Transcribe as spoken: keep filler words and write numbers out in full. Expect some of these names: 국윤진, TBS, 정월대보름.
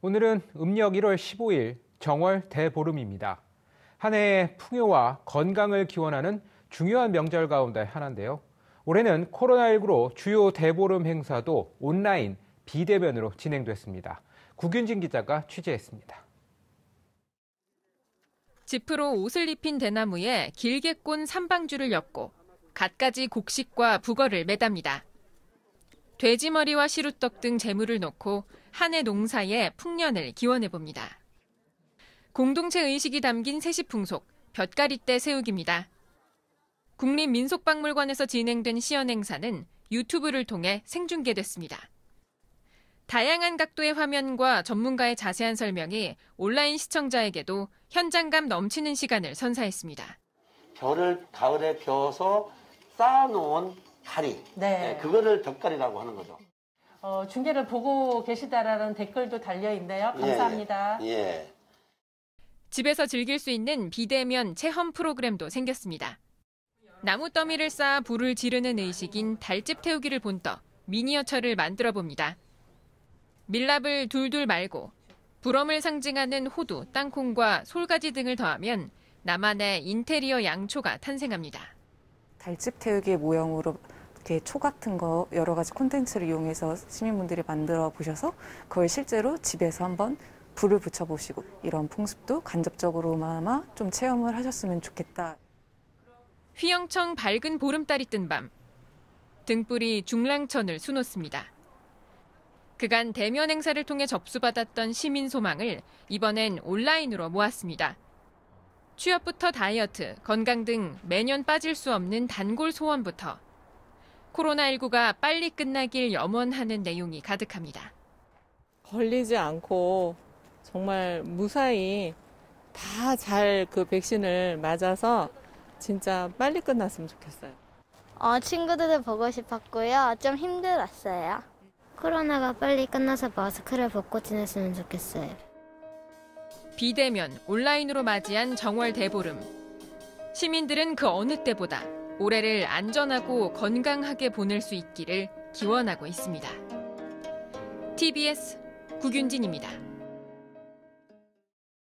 오늘은 음력 일월 십오일 정월 대보름입니다. 한 해의 풍요와 건강을 기원하는 중요한 명절 가운데 하나인데요. 올해는 코로나 십구로 주요 대보름 행사도 온라인, 비대면으로 진행됐습니다. 국윤진 기자가 취재했습니다. 지프로 옷을 입힌 대나무에 길게 꼰 삼방줄을 엮고 갖가지 곡식과 북어를 매답니다. 돼지머리와 시루떡 등 재물을 넣고 한 해 농사에 풍년을 기원해봅니다. 공동체 의식이 담긴 세시풍속, 볕가리떼 세우기입니다. 국립민속박물관에서 진행된 시연 행사는 유튜브를 통해 생중계됐습니다. 다양한 각도의 화면과 전문가의 자세한 설명이 온라인 시청자에게도 현장감 넘치는 시간을 선사했습니다. 벼를 가을에 펴서 쌓아놓은 가리, 네. 네, 그거를 벽가리라고 하는 거죠. 어, 중계를 보고 계시다라는 댓글도 달려있네요. 감사합니다. 예, 예. 집에서 즐길 수 있는 비대면 체험 프로그램도 생겼습니다. 나무 더미를 쌓아 불을 지르는 의식인 달집 태우기를 본떠 미니어처를 만들어 봅니다. 밀랍을 둘둘 말고 불엄을 상징하는 호두, 땅콩과 솔가지 등을 더하면 나만의 인테리어 양초가 탄생합니다. 달집 태우기의 모형으로 이렇게 초 같은 거 여러 가지 콘텐츠를 이용해서 시민분들이 만들어 보셔서 그걸 실제로 집에서 한번 불을 붙여보시고 이런 풍습도 간접적으로나마 좀 체험을 하셨으면 좋겠다. 휘영청 밝은 보름달이 뜬 밤, 등불이 중랑천을 수놓습니다. 그간 대면 행사를 통해 접수받았던 시민 소망을 이번엔 온라인으로 모았습니다. 취업부터 다이어트, 건강 등 매년 빠질 수 없는 단골 소원부터 코로나 십구가 빨리 끝나길 염원하는 내용이 가득합니다. 걸리지 않고 정말 무사히 다 잘 그 백신을 맞아서 진짜 빨리 끝났으면 좋겠어요. 어, 친구들을 보고 싶었고요. 좀 힘들었어요. 코로나가 빨리 끝나서 마스크를 벗고 지냈으면 좋겠어요. 비대면 온라인으로 맞이한 정월 대보름. 시민들은 그 어느 때보다 올해를 안전하고 건강하게 보낼 수 있기를 기원하고 있습니다. 티비에스 국윤진입니다.